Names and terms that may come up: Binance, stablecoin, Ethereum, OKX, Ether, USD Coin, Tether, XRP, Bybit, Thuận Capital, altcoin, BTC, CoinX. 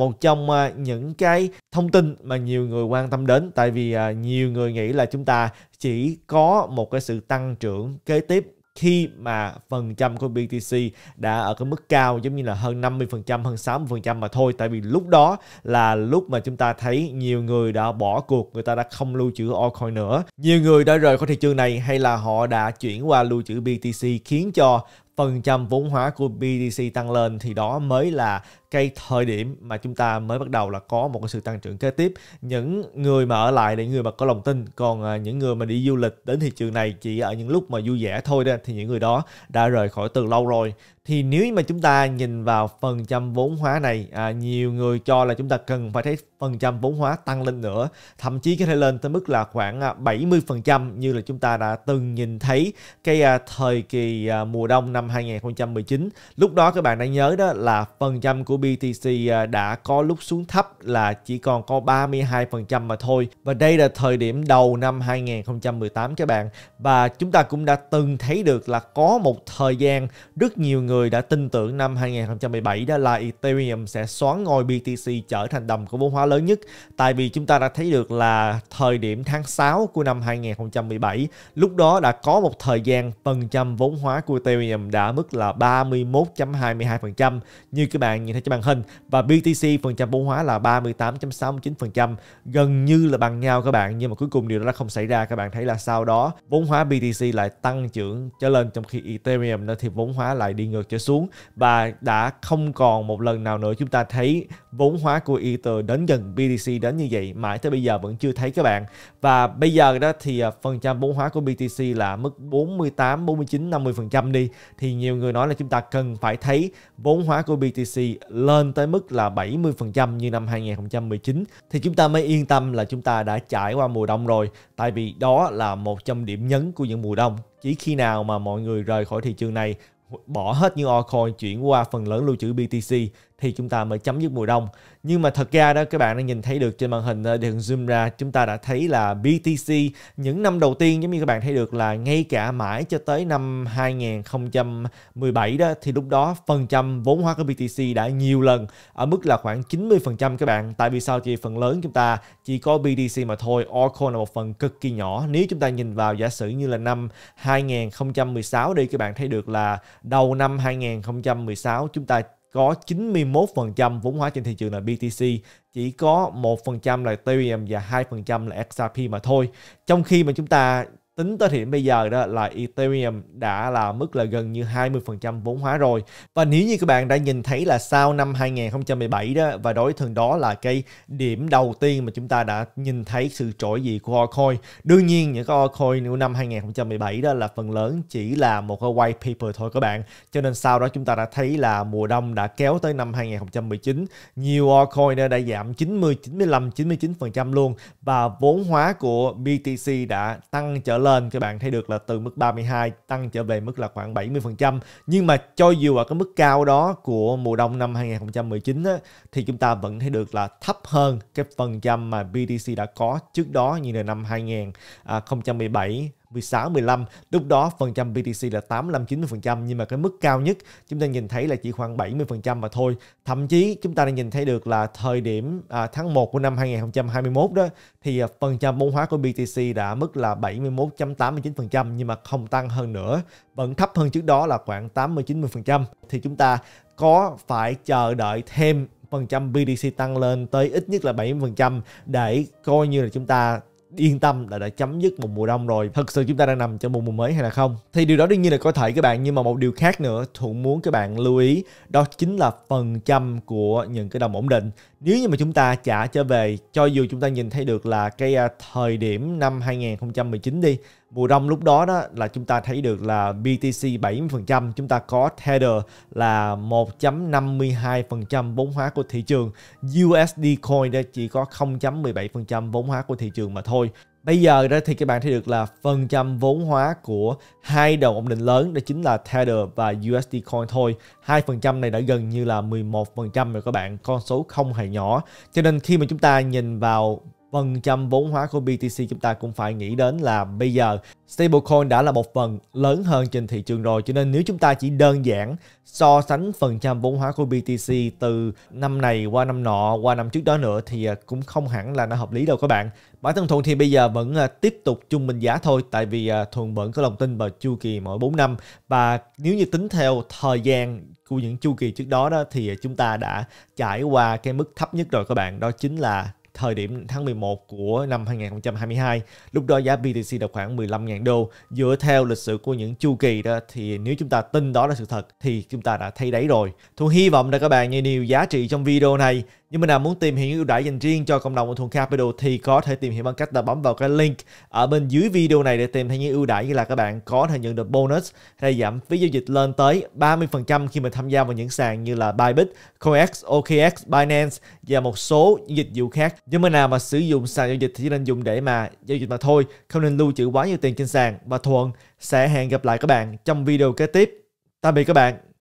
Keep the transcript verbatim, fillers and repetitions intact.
một trong những cái thông tin mà nhiều người quan tâm đến, tại vì nhiều người nghĩ là chúng ta chỉ có một cái sự tăng trưởng kế tiếp khi mà phần trăm của bê tê xê đã ở cái mức cao giống như là hơn năm mươi phần trăm, hơn sáu mươi phần trăm mà thôi. Tại vì lúc đó là lúc mà chúng ta thấy nhiều người đã bỏ cuộc, người ta đã không lưu trữ altcoin nữa. Nhiều người đã rời khỏi thị trường này hay là họ đã chuyển qua lưu trữ bê tê xê, khiến cho phần trăm vốn hóa của bê tê xê tăng lên, thì đó mới là cái thời điểm mà chúng ta mới bắt đầu là có một cái sự tăng trưởng kế tiếp. Những người mà ở lại là những người mà có lòng tin, còn những người mà đi du lịch đến thị trường này chỉ ở những lúc mà vui vẻ thôi đó, thì những người đó đã rời khỏi từ lâu rồi. Thì nếu mà chúng ta nhìn vào phần trăm vốn hóa này, à, nhiều người cho là chúng ta cần phải thấy phần trăm vốn hóa tăng lên nữa, thậm chí có thể lên tới mức là khoảng bảy mươi phần trăm như là chúng ta đã từng nhìn thấy cái à, thời kỳ à, mùa đông năm hai nghìn không trăm mười chín. Lúc đó các bạn đã nhớ đó là phần trăm của bê tê xê đã có lúc xuống thấp là chỉ còn có ba mươi hai phần trăm mà thôi. Và đây là thời điểm đầu năm hai nghìn không trăm mười tám các bạn. Và chúng ta cũng đã từng thấy được là có một thời gian rất nhiều người đã tin tưởng năm hai nghìn không trăm mười bảy đó là Ethereum sẽ xoán ngôi bê tê xê trở thành đầm của vốn hóa lớn nhất. Tại vì chúng ta đã thấy được là thời điểm tháng sáu của năm hai nghìn không trăm mười bảy, lúc đó đã có một thời gian phần trăm vốn hóa của Ethereum đã mức là ba mươi mốt phẩy hai mươi hai phần trăm như các bạn nhìn thấy trên màn hình, và bê tê xê phần trăm vốn hóa là ba mươi tám phẩy sáu mươi chín phần trăm, gần như là bằng nhau các bạn. Nhưng mà cuối cùng điều đó đã không xảy ra. Các bạn thấy là sau đó vốn hóa bê tê xê lại tăng trưởng trở lên, trong khi Ethereum đó thì vốn hóa lại đi ngược trở xuống, và đã không còn một lần nào nữa chúng ta thấy vốn hóa của Ether đến gần bê tê xê đến như vậy, mãi tới bây giờ vẫn chưa thấy các bạn. Và bây giờ đó thì phần trăm vốn hóa của bê tê xê là mức bốn mươi tám, bốn mươi chín, năm mươi phần trăm đi, thì nhiều người nói là chúng ta cần phải thấy vốn hóa của bê tê xê lên tới mức là bảy mươi phần trăm như năm hai nghìn không trăm mười chín, thì chúng ta mới yên tâm là chúng ta đã trải qua mùa đông rồi. Tại vì đó là một trong điểm nhấn của những mùa đông. Chỉ khi nào mà mọi người rời khỏi thị trường này, bỏ hết những altcoin, chuyển qua phần lớn lưu trữ bê tê xê thì chúng ta mới chấm dứt mùa đông. Nhưng mà thật ra đó các bạn đã nhìn thấy được trên màn hình, đường zoom ra chúng ta đã thấy là bê tê xê những năm đầu tiên, giống như các bạn thấy được là ngay cả mãi cho tới năm hai nghìn không trăm mười bảy đó, thì lúc đó phần trăm vốn hóa của bê tê xê đã nhiều lần ở mức là khoảng chín mươi phần trăm các bạn. Tại vì sao? Chỉ phần lớn chúng ta chỉ có bê tê xê mà thôi, altcoin là một phần cực kỳ nhỏ. Nếu chúng ta nhìn vào giả sử như là năm hai nghìn không trăm mười sáu đi, các bạn thấy được là đầu năm hai nghìn không trăm mười sáu chúng ta có chín mươi mốt phần trăm vốn hóa trên thị trường là bê tê xê, chỉ có một phần trăm là Ethereum và hai phần trăm là ích rờ pê mà thôi. Trong khi mà chúng ta tính tới hiện bây giờ đó là Ethereum đã là mức là gần như hai mươi phần trăm vốn hóa rồi. Và nếu như các bạn đã nhìn thấy là sau năm hai nghìn không trăm mười bảy đó, và đối thường đó là cái điểm đầu tiên mà chúng ta đã nhìn thấy sự trỗi dậy của altcoin. Đương nhiên những cái altcoin của năm hai nghìn không trăm mười bảy đó là phần lớn chỉ là một cái white paper thôi các bạn. Cho nên sau đó chúng ta đã thấy là mùa đông đã kéo tới năm hai nghìn không trăm mười chín. Nhiều altcoin đã giảm chín mươi, chín mươi lăm, chín mươi chín phần trăm luôn, và vốn hóa của bê tê xê đã tăng trở lên. Các bạn thấy được là từ mức ba mươi hai tăng trở về mức là khoảng bảy mươi phần trăm. Nhưng mà cho dù ở cái mức cao đó của mùa đông năm hai nghìn không trăm mười chín á, thì chúng ta vẫn thấy được là thấp hơn cái phần trăm mà bê tê xê đã có trước đó, như là năm hai nghìn không trăm mười bảy, mười sáu, mười lăm. Lúc đó phần trăm bê tê xê là tám mươi lăm, chín mươi phần trăm, nhưng mà cái mức cao nhất chúng ta nhìn thấy là chỉ khoảng bảy mươi phần trăm mà thôi. Thậm chí chúng ta đã nhìn thấy được là thời điểm à, tháng một của năm hai nghìn không trăm hai mươi mốt đó, thì phần trăm vốn hóa của bê tê xê đã mức là bảy mươi mốt phẩy tám mươi chín phần trăm, nhưng mà không tăng hơn nữa, vẫn thấp hơn trước đó là khoảng tám mươi, chín mươi phần trăm. Thì chúng ta có phải chờ đợi thêm phần trăm bê tê xê tăng lên tới ít nhất là bảy mươi phần trăm để coi như là chúng ta yên tâm là đã chấm dứt một mùa đông rồi. Thật sự chúng ta đang nằm trong một mùa mới hay là không, thì điều đó đương nhiên là có thể các bạn. Nhưng mà một điều khác nữa Thuận muốn các bạn lưu ý, đó chính là phần trăm của những cái đồng ổn định. Nếu như mà chúng ta trả trở về, cho dù chúng ta nhìn thấy được là cái thời điểm năm hai nghìn không trăm mười chín đi, mùa đông lúc đó đó là chúng ta thấy được là bê tê xê bảy mươi phần trăm, chúng ta có Tether là một phẩy năm mươi hai phần trăm vốn hóa của thị trường, u ét đê Coin đó chỉ có không phẩy mười bảy phần trăm vốn hóa của thị trường mà thôi. Bây giờ đó thì các bạn thấy được là phần trăm vốn hóa của hai đồng ổn định lớn, đó chính là Tether và u ét đê Coin thôi. hai phần trăm này đã gần như là mười một phần trăm rồi các bạn, con số không hề nhỏ. Cho nên khi mà chúng ta nhìn vào phần trăm vốn hóa của bê tê xê, chúng ta cũng phải nghĩ đến là bây giờ stablecoin đã là một phần lớn hơn trên thị trường rồi. Cho nên nếu chúng ta chỉ đơn giản so sánh phần trăm vốn hóa của bê tê xê từ năm này qua năm nọ, qua năm trước đó nữa thì cũng không hẳn là nó hợp lý đâu các bạn. Bản thân Thuận thì bây giờ vẫn tiếp tục trung bình giá thôi, tại vì Thuận vẫn có lòng tin vào chu kỳ mỗi bốn năm, và nếu như tính theo thời gian của những chu kỳ trước đó đó thì chúng ta đã trải qua cái mức thấp nhất rồi các bạn, đó chính là thời điểm tháng mười một của năm hai nghìn không trăm hai mươi hai. Lúc đó giá bê tê xê là khoảng mười lăm ngàn đô. Dựa theo lịch sử của những chu kỳ đó thì nếu chúng ta tin đó là sự thật thì chúng ta đã thấy đấy rồi. Thuận hy vọng là các bạn nghe nhiều giá trị trong video này. Nếu mình nào muốn tìm hiểu ưu đãi dành riêng cho cộng đồng của Thuận Capital thì có thể tìm hiểu bằng cách là bấm vào cái link ở bên dưới video này để tìm thấy những ưu đãi, như là các bạn có thể nhận được bonus hay giảm phí giao dịch lên tới ba mươi phần trăm khi mình tham gia vào những sàn như là Bybit, CoinX, ô ca ích, Binance và một số dịch vụ khác. Nếu mình nào mà sử dụng sàn giao dịch thì chỉ nên dùng để mà giao dịch mà thôi, không nên lưu trữ quá nhiều tiền trên sàn. Và Thuận sẽ hẹn gặp lại các bạn trong video kế tiếp. Tạm biệt các bạn.